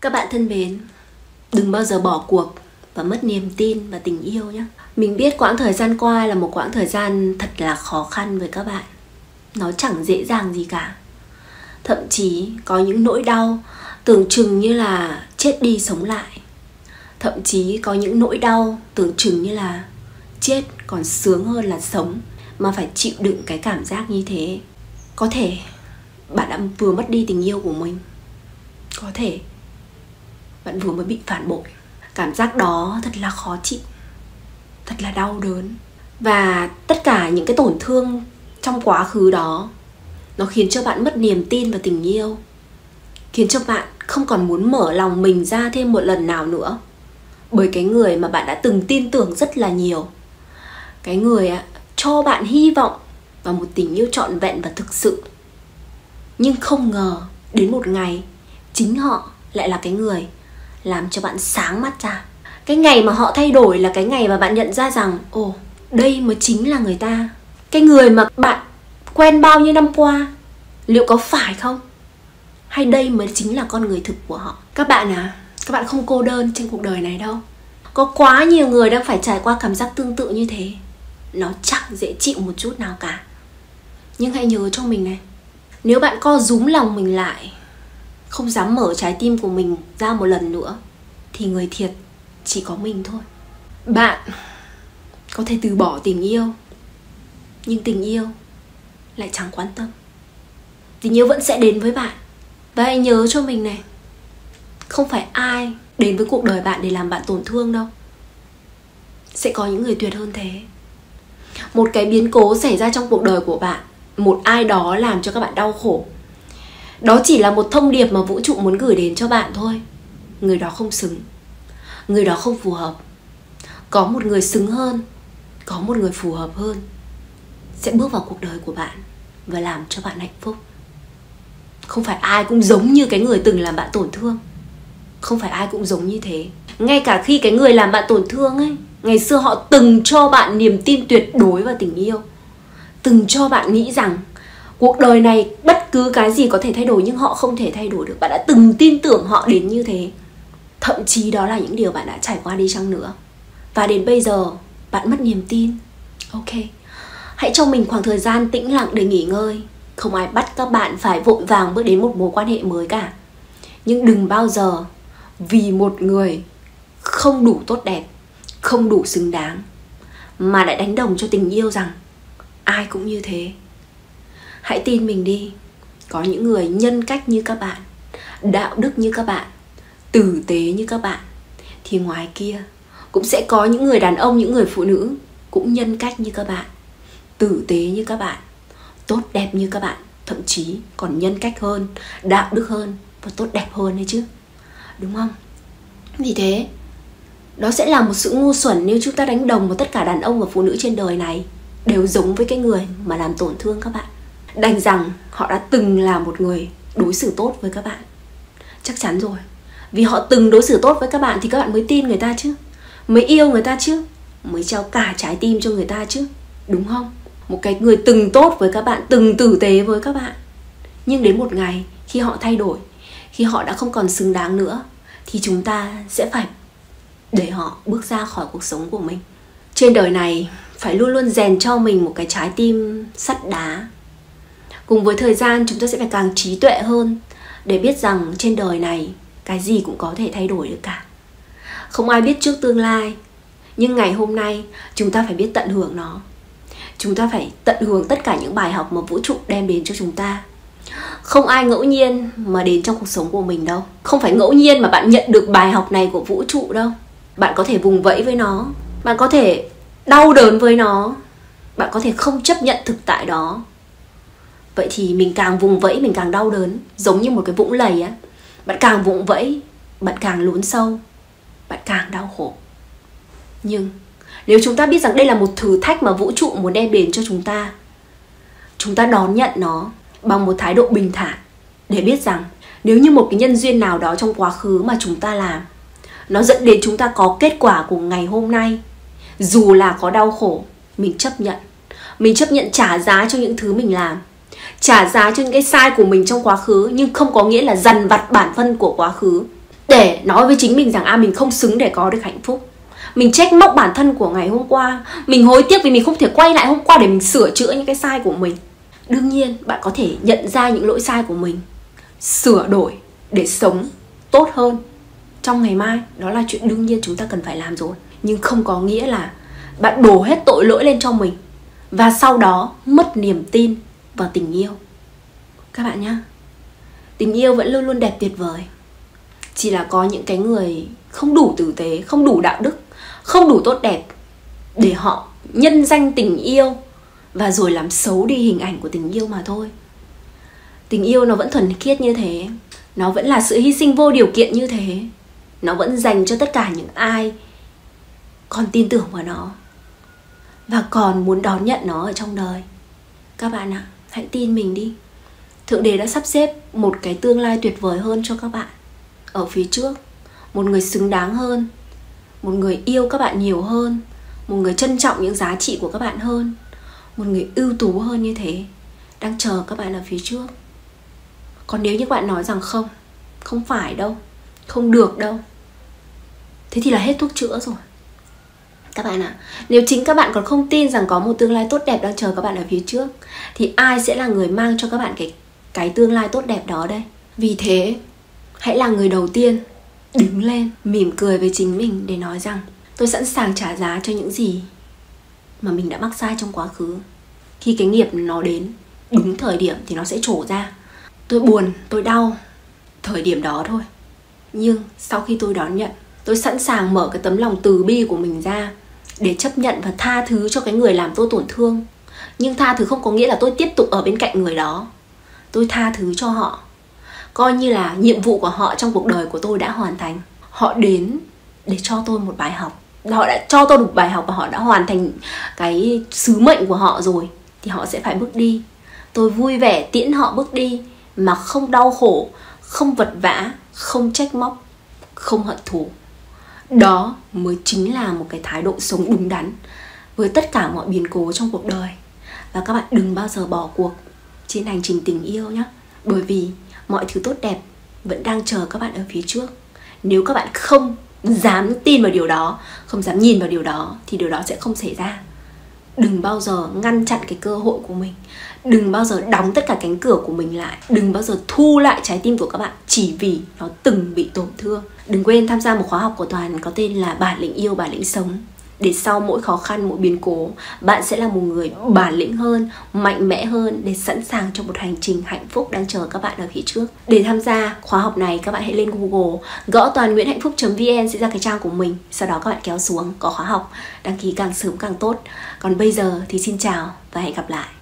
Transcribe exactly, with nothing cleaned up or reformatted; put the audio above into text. Các bạn thân mến, đừng bao giờ bỏ cuộc và mất niềm tin và tình yêu nhé. Mình biết quãng thời gian qua là một quãng thời gian thật là khó khăn với các bạn. Nó chẳng dễ dàng gì cả. Thậm chí có những nỗi đau tưởng chừng như là chết đi sống lại. Thậm chí có những nỗi đau tưởng chừng như là chết còn sướng hơn là sống, mà phải chịu đựng cái cảm giác như thế. Có thể bạn đã vừa mất đi tình yêu của mình, có thể bạn vừa mới bị phản bội. Cảm giác đó thật là khó chịu, thật là đau đớn. Và tất cả những cái tổn thương trong quá khứ đó, nó khiến cho bạn mất niềm tin vào tình yêu, khiến cho bạn không còn muốn mở lòng mình ra thêm một lần nào nữa, bởi cái người mà bạn đã từng tin tưởng rất là nhiều, cái người cho bạn hy vọng vào một tình yêu trọn vẹn và thực sự. Nhưng không ngờ đến một ngày, chính họ lại là cái người làm cho bạn sáng mắt ra. Cái ngày mà họ thay đổi là cái ngày mà bạn nhận ra rằng ồ, đây mới chính là người ta. Cái người mà bạn quen bao nhiêu năm qua, liệu có phải không? Hay đây mới chính là con người thực của họ? Các bạn à, các bạn không cô đơn trên cuộc đời này đâu. Có quá nhiều người đang phải trải qua cảm giác tương tự như thế. Nó chẳng dễ chịu một chút nào cả. Nhưng hãy nhớ cho mình này, nếu bạn co rúm lòng mình lại, không dám mở trái tim của mình ra một lần nữa, thì người thiệt chỉ có mình thôi. Bạn có thể từ bỏ tình yêu, nhưng tình yêu lại chẳng quan tâm. Tình yêu vẫn sẽ đến với bạn. Và hãy nhớ cho mình này, không phải ai đến với cuộc đời bạn để làm bạn tổn thương đâu. Sẽ có những người tuyệt hơn thế. Một cái biến cố xảy ra trong cuộc đời của bạn, một ai đó làm cho các bạn đau khổ, đó chỉ là một thông điệp mà vũ trụ muốn gửi đến cho bạn thôi. Người đó không xứng, người đó không phù hợp. Có một người xứng hơn, có một người phù hợp hơn sẽ bước vào cuộc đời của bạn và làm cho bạn hạnh phúc. Không phải ai cũng giống như cái người từng làm bạn tổn thương. Không phải ai cũng giống như thế. Ngay cả khi cái người làm bạn tổn thương ấy, ngày xưa họ từng cho bạn niềm tin tuyệt đối vào tình yêu, từng cho bạn nghĩ rằng cuộc đời này bất cứ cái gì có thể thay đổi, nhưng họ không thể thay đổi được. Bạn đã từng tin tưởng họ đến như thế. Thậm chí đó là những điều bạn đã trải qua đi chăng nữa. Và đến bây giờ bạn mất niềm tin. Ok, hãy cho mình khoảng thời gian tĩnh lặng để nghỉ ngơi. Không ai bắt các bạn phải vội vàng bước đến một mối quan hệ mới cả. Nhưng đừng bao giờ vì một người không đủ tốt đẹp, không đủ xứng đáng mà lại đánh đồng cho tình yêu rằng ai cũng như thế. Hãy tin mình đi, có những người nhân cách như các bạn, đạo đức như các bạn, tử tế như các bạn, thì ngoài kia cũng sẽ có những người đàn ông, những người phụ nữ cũng nhân cách như các bạn, tử tế như các bạn, tốt đẹp như các bạn, thậm chí còn nhân cách hơn, đạo đức hơn và tốt đẹp hơn đấy chứ, đúng không? Vì thế, đó sẽ là một sự ngu xuẩn nếu chúng ta đánh đồng với tất cả đàn ông và phụ nữ trên đời này đều giống với cái người mà làm tổn thương các bạn. Đành rằng họ đã từng là một người đối xử tốt với các bạn. Chắc chắn rồi, vì họ từng đối xử tốt với các bạn thì các bạn mới tin người ta chứ, mới yêu người ta chứ, mới trao cả trái tim cho người ta chứ, đúng không? Một cái người từng tốt với các bạn, từng tử tế với các bạn, nhưng đến một ngày khi họ thay đổi, khi họ đã không còn xứng đáng nữa, thì chúng ta sẽ phải để họ bước ra khỏi cuộc sống của mình. Trên đời này phải luôn luôn rèn cho mình một cái trái tim sắt đá. Cùng với thời gian chúng ta sẽ phải càng trí tuệ hơn để biết rằng trên đời này cái gì cũng có thể thay đổi được cả. Không ai biết trước tương lai, nhưng ngày hôm nay chúng ta phải biết tận hưởng nó. Chúng ta phải tận hưởng tất cả những bài học mà vũ trụ đem đến cho chúng ta. Không ai ngẫu nhiên mà đến trong cuộc sống của mình đâu. Không phải ngẫu nhiên mà bạn nhận được bài học này của vũ trụ đâu. Bạn có thể vùng vẫy với nó, bạn có thể đau đớn với nó, bạn có thể không chấp nhận thực tại đó. Vậy thì mình càng vùng vẫy, mình càng đau đớn. Giống như một cái vũng lầy á, bạn càng vùng vẫy, bạn càng lún sâu, bạn càng đau khổ. Nhưng nếu chúng ta biết rằng đây là một thử thách mà vũ trụ muốn đem đến cho chúng ta, chúng ta đón nhận nó bằng một thái độ bình thản, để biết rằng nếu như một cái nhân duyên nào đó trong quá khứ mà chúng ta làm, nó dẫn đến chúng ta có kết quả của ngày hôm nay, dù là có đau khổ, mình chấp nhận. Mình chấp nhận trả giá cho những thứ mình làm, trả giá cho những cái sai của mình trong quá khứ, nhưng không có nghĩa là dằn vặt bản thân của quá khứ để nói với chính mình rằng à, mình không xứng để có được hạnh phúc. Mình trách móc bản thân của ngày hôm qua, mình hối tiếc vì mình không thể quay lại hôm qua để mình sửa chữa những cái sai của mình. Đương nhiên bạn có thể nhận ra những lỗi sai của mình, sửa đổi để sống tốt hơn trong ngày mai, đó là chuyện đương nhiên chúng ta cần phải làm rồi. Nhưng không có nghĩa là bạn đổ hết tội lỗi lên cho mình và sau đó mất niềm tin vào tình yêu. Các bạn nhá, tình yêu vẫn luôn luôn đẹp tuyệt vời. Chỉ là có những cái người không đủ tử tế, không đủ đạo đức, không đủ tốt đẹp để họ nhân danh tình yêu và rồi làm xấu đi hình ảnh của tình yêu mà thôi. Tình yêu nó vẫn thuần khiết như thế, nó vẫn là sự hy sinh vô điều kiện như thế, nó vẫn dành cho tất cả những ai còn tin tưởng vào nó và còn muốn đón nhận nó ở trong đời. Các bạn ạ, hãy tin mình đi. Thượng Đế đã sắp xếp một cái tương lai tuyệt vời hơn cho các bạn ở phía trước. Một người xứng đáng hơn, một người yêu các bạn nhiều hơn, một người trân trọng những giá trị của các bạn hơn, một người ưu tú hơn như thế đang chờ các bạn ở phía trước. Còn nếu như các bạn nói rằng không, không phải đâu, không được đâu, thế thì là hết thuốc chữa rồi. Các bạn ạ, à, nếu chính các bạn còn không tin rằng có một tương lai tốt đẹp đang chờ các bạn ở phía trước, thì ai sẽ là người mang cho các bạn cái, cái tương lai tốt đẹp đó đây? Vì thế, hãy là người đầu tiên đứng lên, mỉm cười với chính mình để nói rằng tôi sẵn sàng trả giá cho những gì mà mình đã mắc sai trong quá khứ. Khi cái nghiệp nó đến đúng thời điểm thì nó sẽ trổ ra. Tôi buồn, tôi đau thời điểm đó thôi, nhưng sau khi tôi đón nhận, tôi sẵn sàng mở cái tấm lòng từ bi của mình ra để chấp nhận và tha thứ cho cái người làm tôi tổn thương. Nhưng tha thứ không có nghĩa là tôi tiếp tục ở bên cạnh người đó. Tôi tha thứ cho họ, coi như là nhiệm vụ của họ trong cuộc đời của tôi đã hoàn thành. Họ đến để cho tôi một bài học, họ đã cho tôi một bài học và họ đã hoàn thành cái sứ mệnh của họ rồi, thì họ sẽ phải bước đi. Tôi vui vẻ tiễn họ bước đi mà không đau khổ, không vật vã, không trách móc, không hận thù. Đó mới chính là một cái thái độ sống đúng đắn với tất cả mọi biến cố trong cuộc đời. Và các bạn đừng bao giờ bỏ cuộc trên hành trình tình yêu nhé, bởi vì mọi thứ tốt đẹp vẫn đang chờ các bạn ở phía trước. Nếu các bạn không dám tin vào điều đó, không dám nhìn vào điều đó, thì điều đó sẽ không xảy ra. Đừng bao giờ ngăn chặn cái cơ hội của mình, đừng bao giờ đóng tất cả cánh cửa của mình lại, đừng bao giờ thu lại trái tim của các bạn chỉ vì nó từng bị tổn thương. Đừng quên tham gia một khóa học của Toàn có tên là Bản Lĩnh Yêu, Bản Lĩnh Sống, để sau mỗi khó khăn, mỗi biến cố, bạn sẽ là một người bản lĩnh hơn, mạnh mẽ hơn để sẵn sàng cho một hành trình hạnh phúc đang chờ các bạn ở phía trước. Để tham gia khóa học này, các bạn hãy lên Google, gõ toàn nguyễn hạnh phúc chấm vn sẽ ra cái trang của mình. Sau đó các bạn kéo xuống, có khóa học, đăng ký càng sớm càng tốt. Còn bây giờ thì xin chào và hẹn gặp lại.